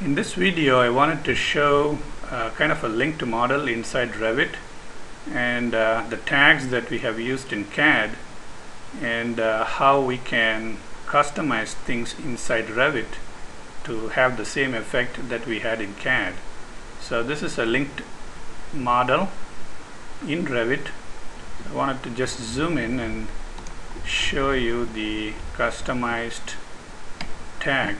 In this video I wanted to show kind of a linked model inside Revit and the tags that we have used in CAD and how we can customize things inside Revit to have the same effect that we had in CAD. So this is a linked model in Revit. I wanted to just zoom in and show you the customized tag.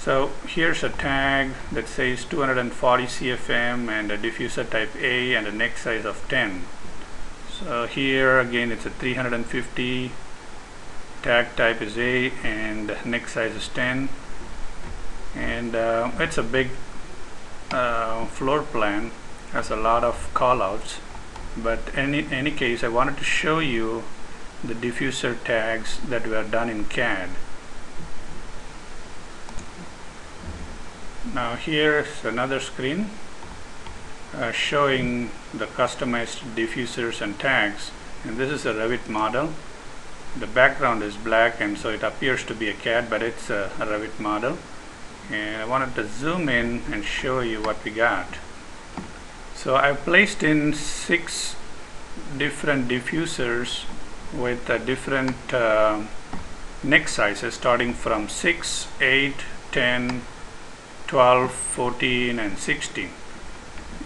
So here's a tag that says 240 CFM and a diffuser type A and a neck size of 10. So here again it's a 350, tag type is A and neck size is 10, and it's a big floor plan, has a lot of callouts, but in any case I wanted to show you the diffuser tags that were done in CAD. Now here's another screen showing the customized diffusers and tags, and this is a Revit model. The background is black and so it appears to be a CAD, but it's a Revit model, and I wanted to zoom in and show you what we got. So I've placed in 6 different diffusers with different neck sizes, starting from 6, 8, 10, 12, 14 and 16,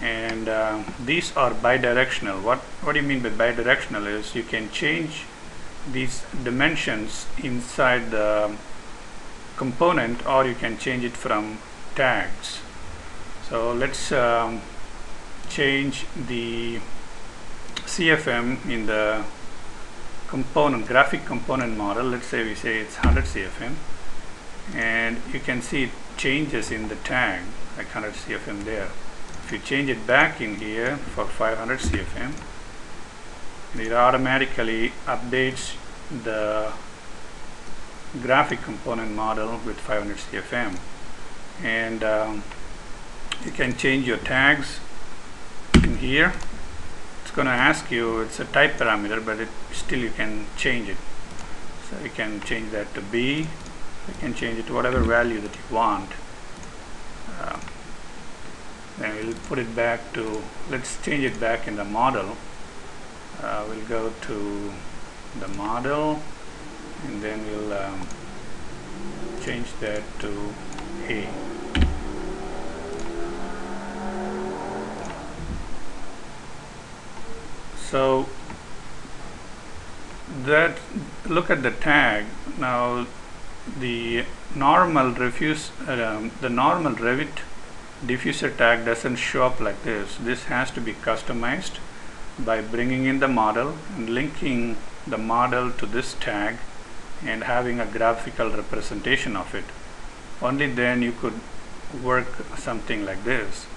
and these are bidirectional. What do you mean by bidirectional is you can change these dimensions inside the component, or you can change it from tags. So let's change the CFM in the component, graphic component model. Let's say we say it's 100 CFM, and you can see it changes in the tag, like 100 CFM there. If you change it back in here for 500 CFM, it automatically updates the graphic component model with 500 CFM, and you can change your tags in here. It's going to ask you, it's a type parameter, but it still you can change it. So you can change that to B, you can change it to whatever value that you want. Then we'll put it back to, let's change it back in the model. We'll go to the model and then we'll change that to A. So that, look at the tag. Now the normal normal Revit diffuser tag doesn't show up like this. This has to be customized by bringing in the model and linking the model to this tag and having a graphical representation of it. Only then you could work something like this.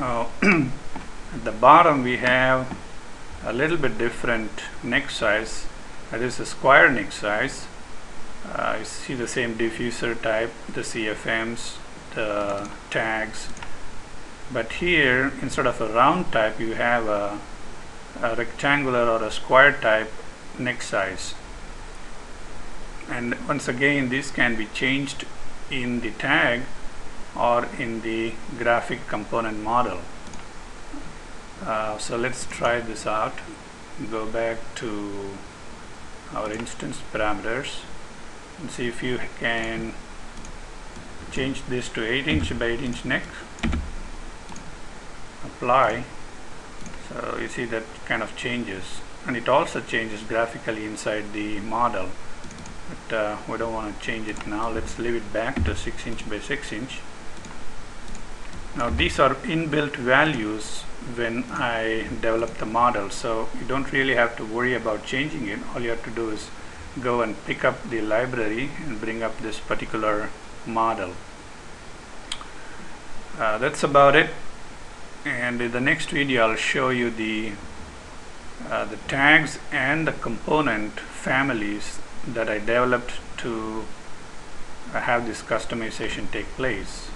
Now at the bottom we have a little bit different neck size, that is a square neck size. You see the same diffuser type, the CFMs, the tags, but here instead of a round type you have a rectangular or a square type neck size. And once again this can be changed in the tag or in the graphic component model. So let's try this out. Go back to our instance parameters and see if you can change this to 8-inch by 8-inch neck. Apply. So you see that kind of changes, and it also changes graphically inside the model, but we don't want to change it now. Let's leave it back to 6-inch by 6-inch. Now these are inbuilt values when I develop the model, so you don't really have to worry about changing it. All you have to do is go and pick up the library and bring up this particular model. That's about it. And in the next video I'll show you the tags and the component families that I developed to have this customization take place.